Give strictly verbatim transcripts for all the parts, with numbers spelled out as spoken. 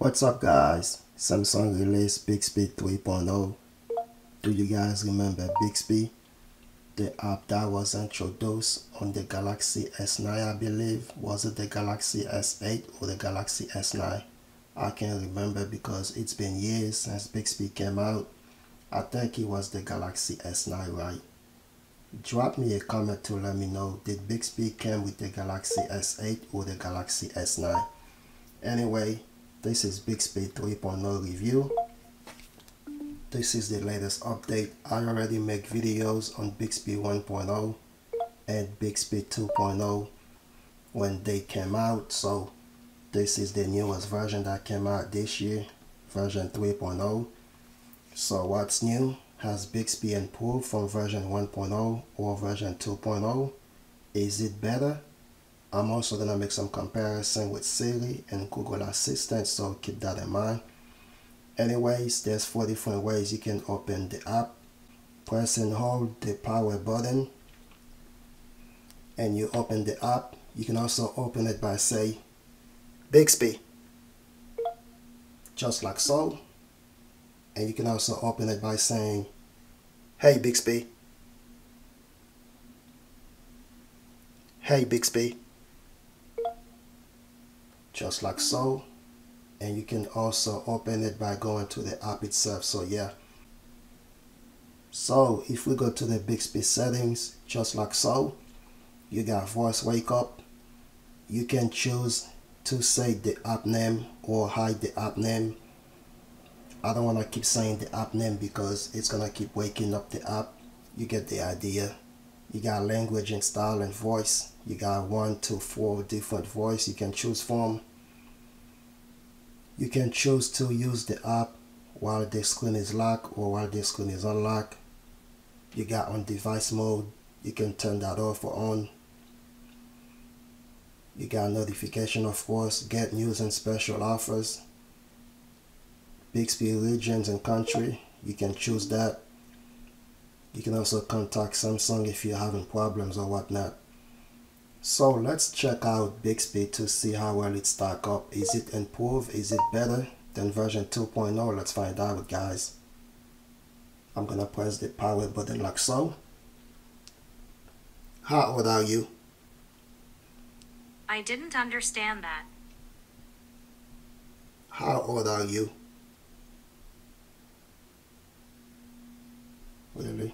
What's up guys, Samsung released Bixby three point oh. Do you guys remember Bixby? The app that was introduced on the Galaxy S nine, I believe. Was it the Galaxy S eight or the Galaxy S nine? I can't remember because it's been years since Bixby came out. I think it was the Galaxy S nine, right? Drop me a comment to let me know, did Bixby came with the Galaxy S eight or the Galaxy S nine? Anyway, this is Bixby three point oh review. This is the latest update. I already make videos on Bixby one point oh and Bixby two point oh when they came out. So this is the newest version that came out this year, version three point oh. So what's new? Has Bixby improved from version one point oh or version two point oh? Is it better? I'm also going to make some comparison with Siri and Google Assistant, so keep that in mind. Anyways, there's four different ways you can open the app. Press and hold the power button and you open the app. You can also open it by say, Bixby, just like so. And you can also open it by saying, hey Bixby, hey Bixby. Just like so, and you can also open it by going to the app itself. So yeah, so if we go to the Bixby settings, just like so, you got voice wake up. You can choose to say the app name or hide the app name. I don't want to keep saying the app name because it's gonna keep waking up the app. You get the idea. You got language and style and voice. You got one to four different voice you can choose from. You can choose to use the app while the screen is locked or while the screen is unlocked. You got on device mode. You can turn that off or on. You got notification, of course, get news and special offers. Bixby regions and country. You can choose that. You can also contact Samsung if you're having problems or whatnot. So let's check out Bixby to see how well it stack up. Is it improved? Is it better than version two point oh? Let's find out guys. I'm gonna press the power button like so. How old are you? I didn't understand that. How old are you? Really?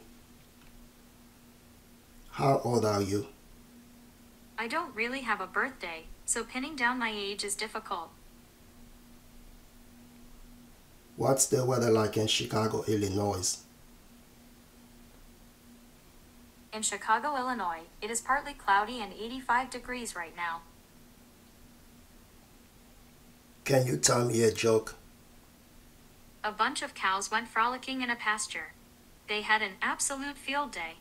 How old are you? I don't really have a birthday, so pinning down my age is difficult. What's the weather like in Chicago, Illinois? In Chicago, Illinois, it is partly cloudy and eighty-five degrees right now. Can you tell me a joke? A bunch of cows went frolicking in a pasture. They had an absolute field day.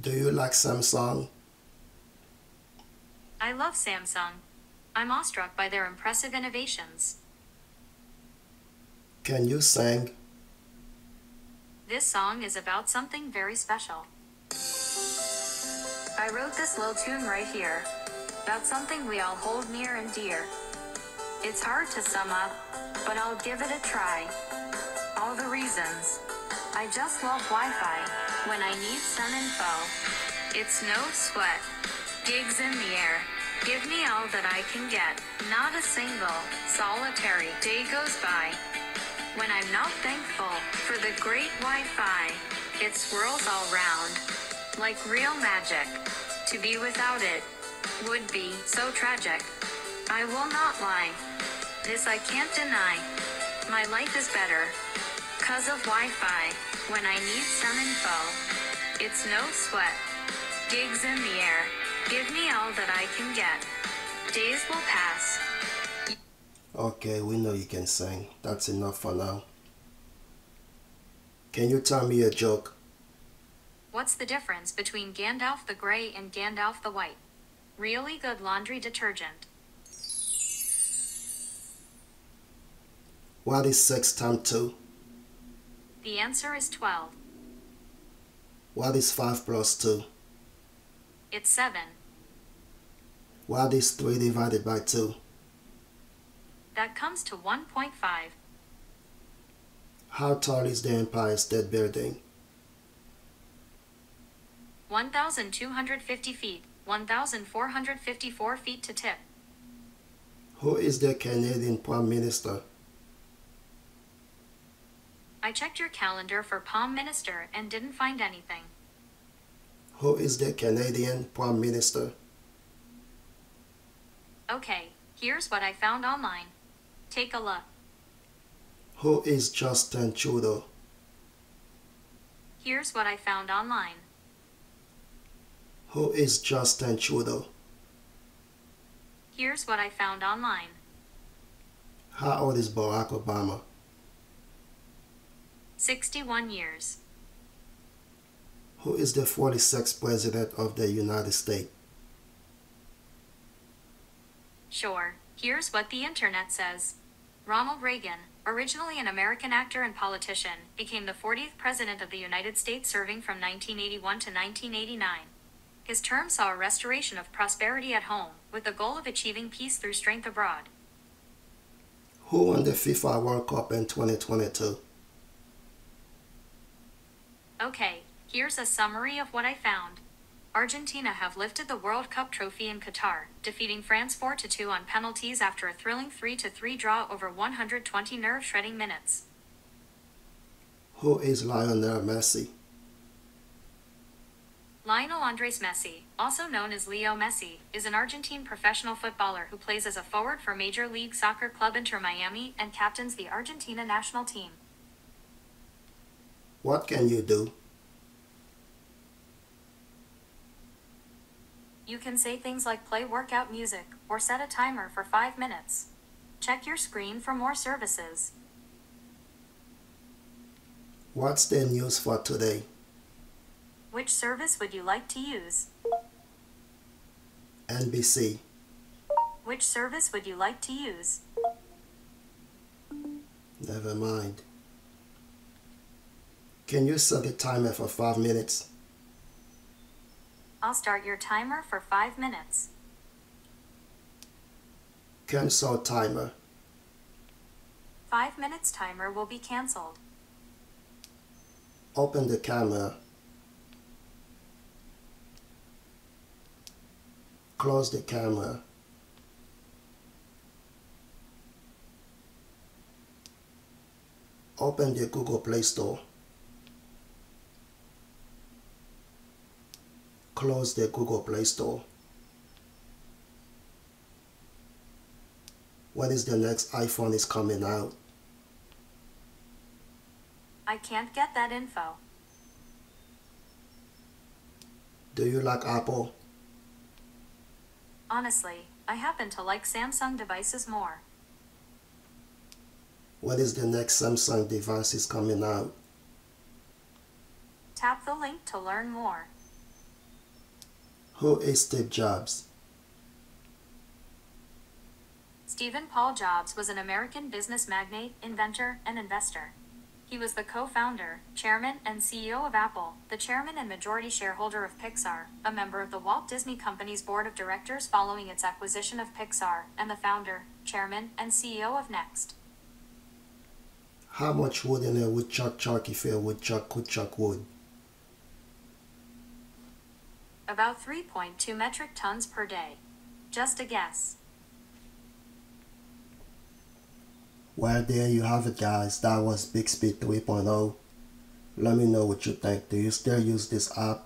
Do you like Samsung? I love Samsung. I'm awestruck by their impressive innovations. Can you sing? This song is about something very special. I wrote this little tune right here. About something we all hold near and dear. It's hard to sum up, but I'll give it a try. All the reasons. I just love Wi-Fi. When I need sun info, it's no sweat. Gigs in the air, give me all that I can get. Not a single, solitary day goes by when I'm not thankful for the great Wi-Fi. It swirls all round, like real magic. To be without it would be so tragic. I will not lie, this I can't deny. My life is better, because of Wi-Fi. When I need some info, it's no sweat. Gigs in the air, give me all that I can get. Days will pass. Okay, we know you can sing. That's enough for now. Can you tell me a joke? What's the difference between Gandalf the Grey and Gandalf the White? Really good laundry detergent. What is six times two? The answer is twelve. What is five plus two? It's seven. What is three divided by two? That comes to one point five. How tall is the Empire State Building? one thousand two hundred fifty feet, one thousand four hundred fifty-four feet to tip. Who is the Canadian Prime Minister? I checked your calendar for Prime Minister and didn't find anything. Who is the Canadian Prime Minister? Okay, here's what I found online. Take a look. Who is Justin Trudeau? Here's what I found online. Who is Justin Trudeau? Here's what I found online. How old is Barack Obama? sixty-one years. Who is the forty-sixth President of the United States? Sure, here's what the internet says. Ronald Reagan, originally an American actor and politician, became the fortieth President of the United States, serving from nineteen eighty-one to nineteen eighty-nine. His term saw a restoration of prosperity at home, with the goal of achieving peace through strength abroad. Who won the FIFA World Cup in twenty twenty-two? Okay, here's a summary of what I found. Argentina have lifted the World Cup trophy in Qatar, defeating France four to two on penalties after a thrilling three to three draw over one hundred twenty nerve-shredding minutes. Who is Lionel Messi? Lionel Andrés Messi, also known as Leo Messi, is an Argentine professional footballer who plays as a forward for Major League Soccer club Inter Miami and captains the Argentina national team. What can you do? You can say things like play workout music or set a timer for five minutes. Check your screen for more services. What's the news for today? Which service would you like to use? N B C. Which service would you like to use? Never mind. Can you set a timer for five minutes? I'll start your timer for five minutes. Cancel timer. Five minutes timer will be cancelled. Open the camera. Close the camera. Open the Google Play Store. Close the Google Play Store. When is the next iPhone is coming out? I can't get that info. Do you like Apple? Honestly, I happen to like Samsung devices more. What is the next Samsung device is coming out? Tap the link to learn more. Who is Steve Jobs? Stephen Paul Jobs was an American business magnate, inventor, and investor. He was the co-founder, chairman, and C E O of Apple, the chairman and majority shareholder of Pixar, a member of the Walt Disney Company's board of directors following its acquisition of Pixar, and the founder, chairman, and C E O of NeXT. How much wood in a woodchuck chuck if a woodchuck could chuck wood? About three point two metric tons per day. Just a guess. Well, there you have it, guys. That was Bixby three point oh. Let me know what you think. Do you still use this app,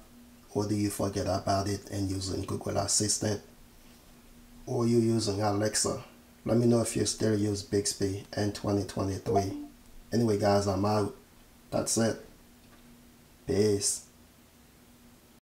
or do you forget about it and using Google Assistant, or you using Alexa? Let me know if you still use Bixby in twenty twenty-three. Anyway, guys, I'm out. That's it. Peace.